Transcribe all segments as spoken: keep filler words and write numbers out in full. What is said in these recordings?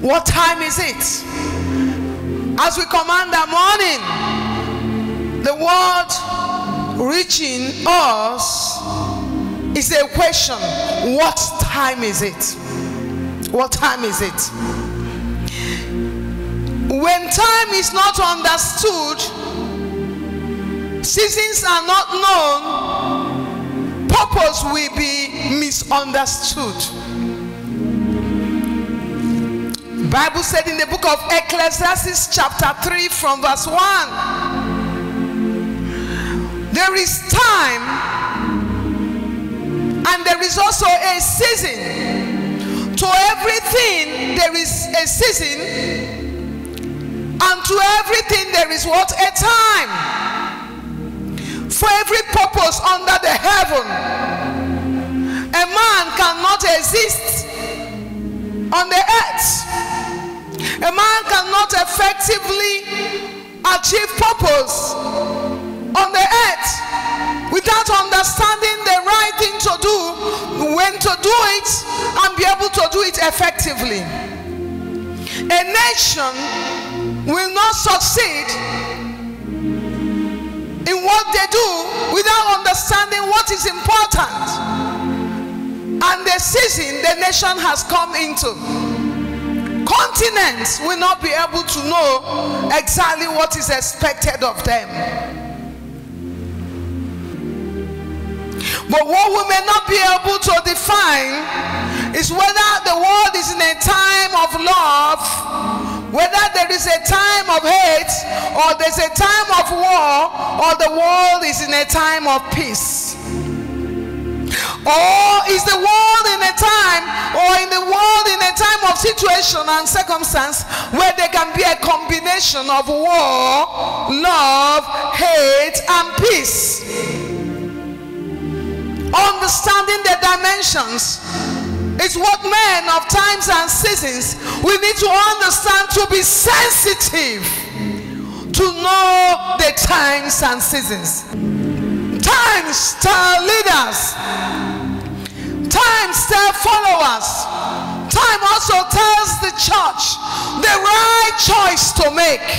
What time is it? As we command the morning, the word reaching us is a question. What time is it? What time is it? When time is not understood, seasons are not known, purpose will be misunderstood. Bible said in the book of Ecclesiastes chapter three from verse one, there is time and there is also a season. To everything there is a season, and to everything there is what? A time. For every purpose under the heaven, a man cannot exist on the earth. A man cannot effectively achieve purpose on the earth without understanding the right thing to do, when to do it, and be able to do it effectively. A nation will not succeed in what they do without understanding what is important and the season the nation has come into. Continents will not be able to know exactly what is expected of them. But what we may not be able to define is whether the world is in a time of love, whether there is a time of hate, or there's a time of war, or the world is in a time of peace. Or is the world in a time, or in the world in a time of situation and circumstance where there can be a combination of war, love, hate, and peace. Understanding the dimensions is what men of times and seasons we need to understand, to be sensitive, to know the times and seasons. Times tell leaders. Times tell followers. Time also tells the church the right choice to make.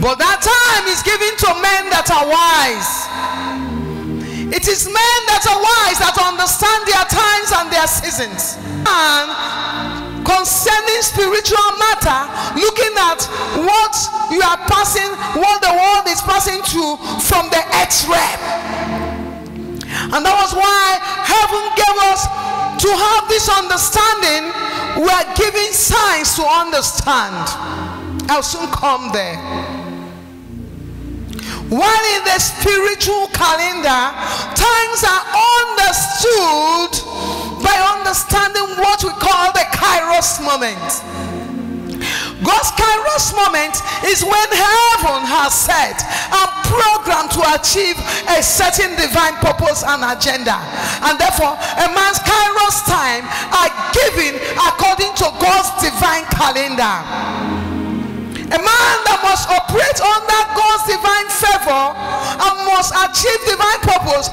But that time is given to men that are wise. It is men that are wise that understand their times and their seasons. And concerning spiritual matter, looking at what you are passing, what the world is passing through from the earth's realm. And that was why heaven gave us to have this understanding. We are giving signs to understand. I'll soon come there. While in the spiritual calendar, times are understood by understanding what we call the Kairos moment. God's Kairos moment is when heaven has set and programmed to achieve a certain divine purpose and agenda. And therefore, a man's Kairos time are given according to God's divine calendar. A man that must operate under God's divine favor and must achieve divine purpose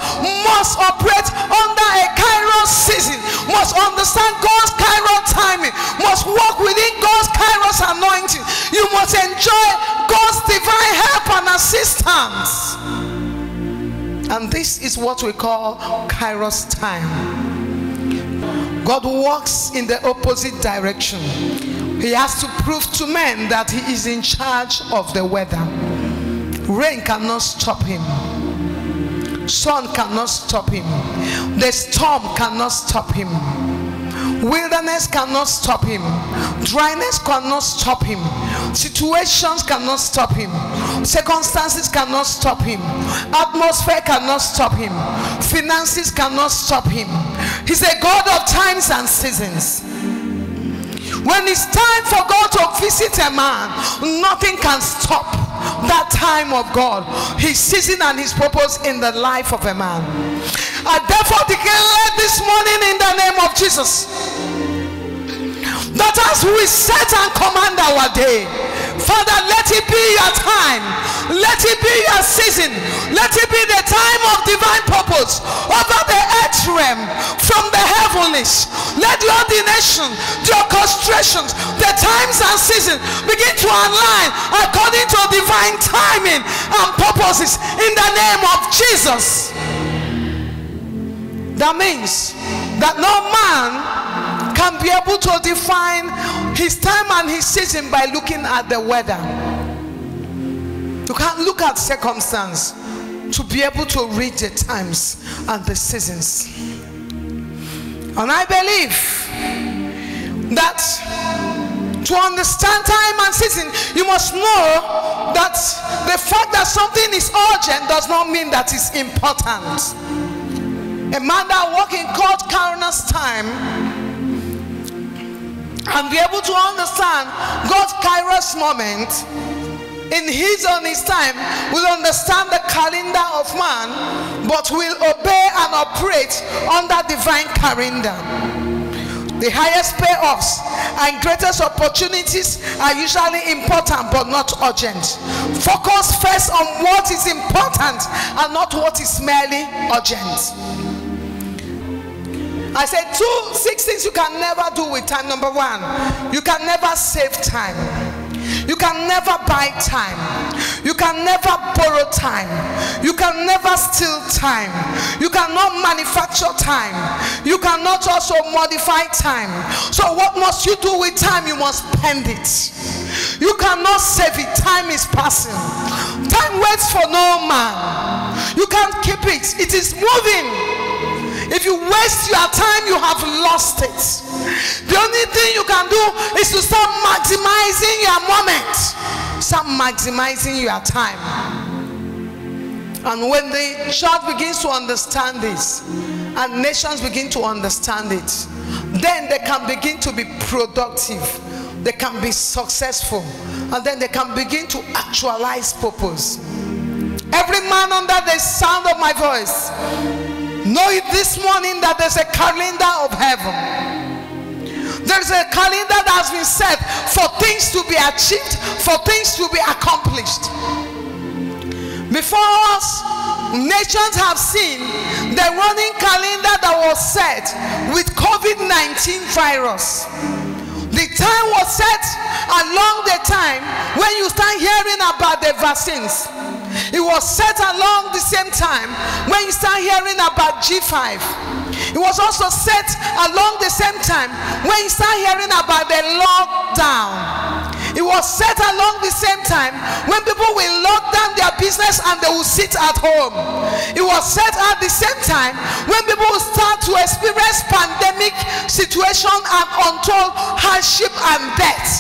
must operate under a Kairos season, must understand God's Kairos timing, must walk within God's Kairos anointing. You must enjoy God's divine help and assistance. And this is what we call Kairos time. God walks in the opposite direction. He has to prove to men that he is in charge of the weather. Rain cannot stop him. Sun cannot stop him. The storm cannot stop him. Wilderness cannot stop him. Dryness cannot stop him. Situations cannot stop him. Circumstances cannot stop him. Atmosphere cannot stop him. Finances cannot stop him. He's a God of times and seasons. When it's time for God to visit a man, nothing can stop that time of God, his season and his purpose in the life of a man. I therefore declare this morning in the name of Jesus that as we set and command our day, Father, let it be your time, let it be your season, let it be the time of divine purpose over the earth realm from the heavenlies. Let the ordination, the orchestrations, the times and seasons begin to align according to divine timing and purposes in the name of Jesus. That means that no man can be able to define his time and his season by looking at the weather. You can't look at circumstance to be able to read the times and the seasons. And I believe that to understand time and season, you must know that the fact that something is urgent does not mean that it's important. A man that walks in God's countless time and be able to understand God's Kairos moment in his own his time will understand the calendar of man, but will obey and operate under divine calendar. The highest payoffs and greatest opportunities are usually important but not urgent. Focus first on what is important and not what is merely urgent. I said two six things you can never do with time. Number one, you can never save time. You can never buy time. You can never borrow time. You can never steal time. You cannot manufacture time. You cannot also modify time. So what must you do with time? You must spend it. You cannot save it. Time is passing. Time waits for no man. You can't keep it. It is moving. If you waste your time, you have lost it. The only thing you can do is to start maximizing your moment. Start maximizing your time. And when the church begins to understand this, and nations begin to understand it, then they can begin to be productive. They can be successful. And then they can begin to actualize purpose. Every man under the sound of my voice, know it this morning that there's a calendar of heaven. There's a calendar that has been set for things to be achieved, for things to be accomplished. Before us, nations have seen the running calendar that was set with COVID nineteen virus. The time was set along the time when you start hearing about the vaccines. It was set along the same time when you start hearing about G five. It was also set along the same time when you start hearing about the lockdown. It was set along the same time when people will lock down their business and they will sit at home. It was set at the same time when people will start to experience pandemic situation and untold hardship and death.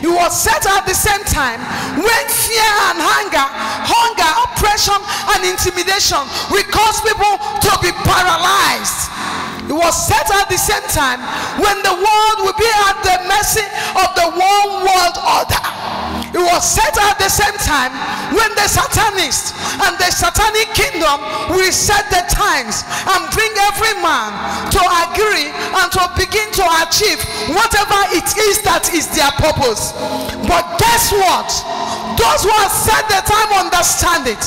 It was set at the same time when fear and hunger, hunger, oppression and intimidation will cause people to be paralyzed. It was set at the same time when the world will be at the mercy of the one world order. It was set at the same time when the satanists and the satanic kingdom will set the times and bring every man to agree and to begin to achieve whatever it is that is their purpose. But guess what? Those who have set the time understand it.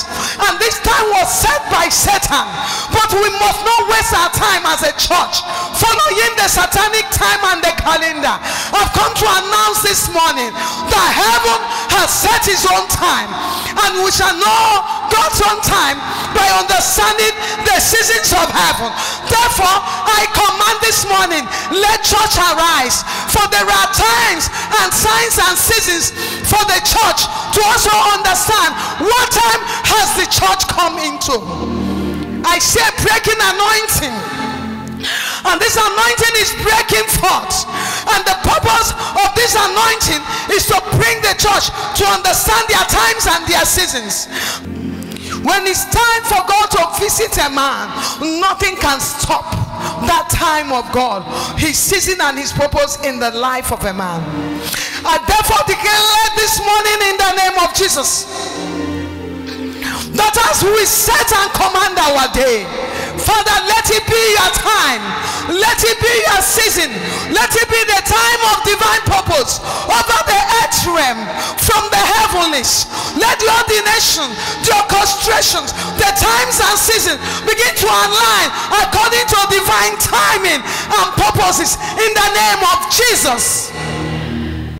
And this time was set by Satan. But we must not waste our time as a church following the satanic time and the calendar. I've come to announce this morning that heaven has set his own time. And we shall know God's own time by understanding the seasons of heaven. Therefore, I command this morning, let church arise. For there are times and signs and seasons for the church to also understand what time has the church come into. I say breaking anointing, and this anointing is breaking forth, and the purpose of this anointing is to bring the church to understand their times and their seasons. When it's time for God to visit a man, nothing can stop that time of God, his season and his purpose in the life of a man. I therefore declare this morning in the name of Jesus that as we set and command our day, Father, let it be your time. Let it be your season. Let it be the time of divine purpose over the earth realm, from the heavenlies. Let the ordination, the orchestrations, the times and seasons begin to align according to divine timing and purposes in the name of Jesus.